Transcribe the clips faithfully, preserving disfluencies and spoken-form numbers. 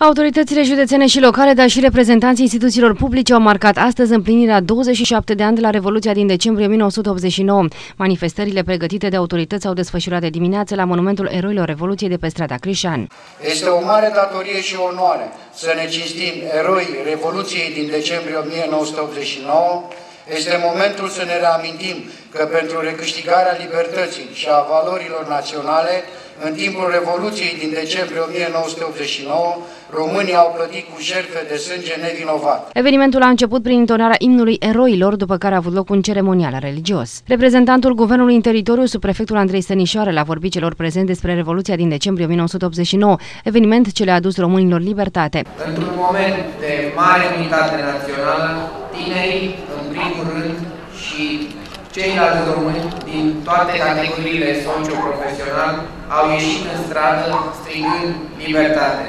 Autoritățile județene și locale, dar și reprezentanții instituțiilor publice au marcat astăzi împlinirea douăzeci și șapte de ani de la Revoluția din decembrie o mie nouă sute optzeci și nouă. Manifestările pregătite de autorități au desfășurat de dimineață la Monumentul Eroilor Revoluției de pe strada Crisan. Este o mare datorie și onoare să ne cinstim eroi Revoluției din decembrie o mie nouă sute optzeci și nouă. Este momentul să ne reamintim că pentru recâștigarea libertății și a valorilor naționale, în timpul Revoluției din decembrie o mie nouă sute optzeci și nouă, românii au plătit cu jertfe de sânge nevinovate. Evenimentul a început prin intonarea imnului eroilor, după care a avut loc un ceremonial religios. Reprezentantul Guvernului în teritoriu, subprefectul Andrei Stanisoara, l-a vorbit celor prezenți despre Revoluția din decembrie o mie nouă sute optzeci și nouă, eveniment ce le-a adus românilor libertate. Într-un moment de mare unitate națională, tinerii, în primul rând, și ceilalți români din toate categoriile socio-profesionale au ieșit în stradă strigând libertate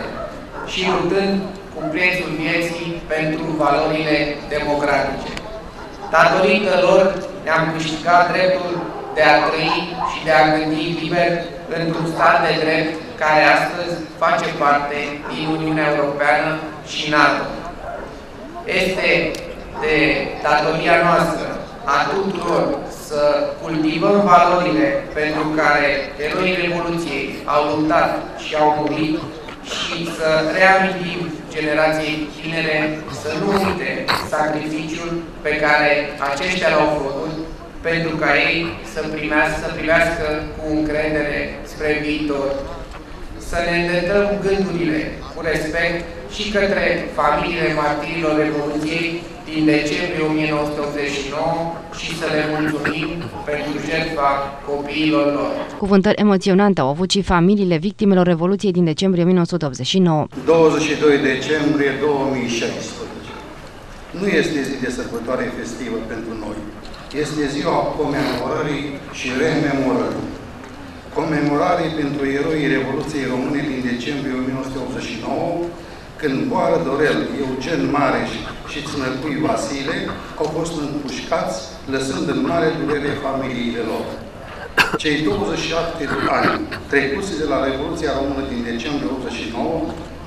și luptând cu prețul vieții pentru valorile democratice. Datorită lor ne-am câștigat dreptul de a trăi și de a gândi liber într-un stat de drept care astăzi face parte din Uniunea Europeană și NATO. Este de datoria noastră a tuturor să cultivăm valorile pentru care eroii Revoluției au luptat și au murit și să reamintim generației tinere să nu uite sacrificiul pe care aceștia l-au făcut pentru ca ei să primească, să privească cu încredere spre viitor. Să ne îndreptăm gândurile cu respect și către familiile martirilor Revoluției din decembrie o mie nouă sute optzeci și nouă și să le mulțumim pentru jertfa copiilor lor. Cuvântări emoționante au avut și familiile victimelor Revoluției din decembrie o mie nouă sute optzeci și nouă. douăzeci și doi decembrie două mii șaisprezece. Nu este zi de sărbătoare festivă pentru noi. Este ziua comemorării și rememorării. Comemorare pentru eroii Revoluției Române din decembrie o mie nouă sute optzeci și nouă, când Boară Dorel, Eugen Mareș și Țânăcui Vasile au fost împușcați, lăsând în mare durere familiile lor. Cei douăzeci și șapte de ani trecuți de la Revoluția Română din decembrie o mie nouă sute optzeci și nouă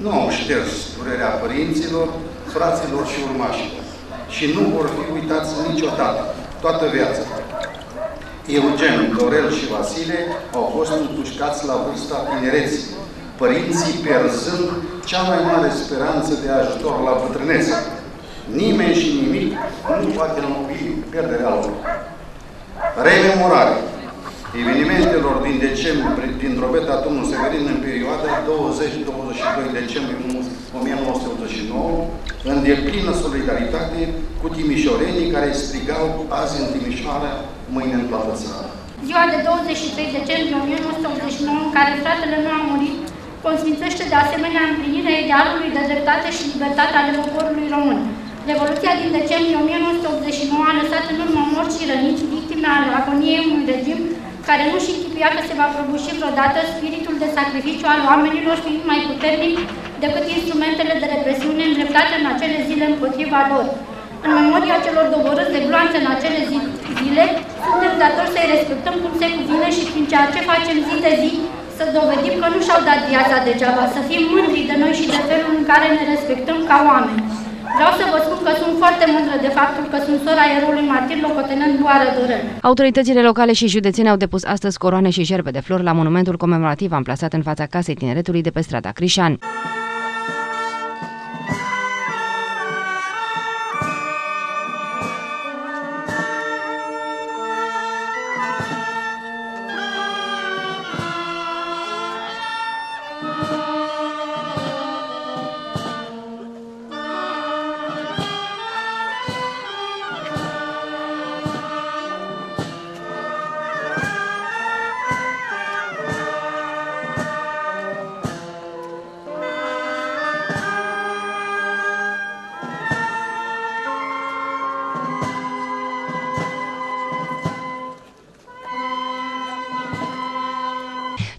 nu au șters durerea părinților, fraților și urmașilor și nu vor fi uitați niciodată, toată viața. Eugen, Dorel și Vasile au fost împușcați la vârsta tinereții, părinții pierzând cea mai mare speranță de ajutor la bătrânețe. Nimeni și nimic nu poate înlocui pierderea lor. Rememorare evenimentelor din decembrie, din Drobeta-Turnu Severin în perioada douăzeci douăzeci și doi decembrie o mie nouă sute optzeci și nouă, în deplină solidaritate cu timișorenii care strigau azi în Timișoara, mâine în toată țara. Ziua de douăzeci și trei decembrie o mie nouă sute optzeci și nouă, în care fratele meu a murit, consfințește de asemenea împlinirea idealului de dreptate și libertate ale poporului român. Revoluția din decembrie o mie nouă sute optzeci și nouă a lăsat în urmă morți și răniți, victime ale agoniei unui regim care nu și închipuia că se va prăbuși vreodată, spiritul de sacrificiu al oamenilor fiind mai puternic decât instrumentele de represiune îndreptate în acele zile împotriva lor. În memoria celor doborâți de gloanță în acele zi zile, suntem datori să-i respectăm cum se cuvine și prin ceea ce facem zi de zi, să dovedim că nu și-au dat viața degeaba, să fim mândri de noi și de felul în care ne respectăm ca oameni. Vreau să vă spun că sunt foarte mândră de faptul că sunt sora eroului martir locotenent Boară Dorel. Autoritățile locale și județene au depus astăzi coroane și gerbe de flori la monumentul comemorativ amplasat în fața Casei Tineretului de pe strada Crisan.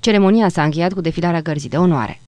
Ceremonia s-a încheiat cu defilarea gărzii de onoare.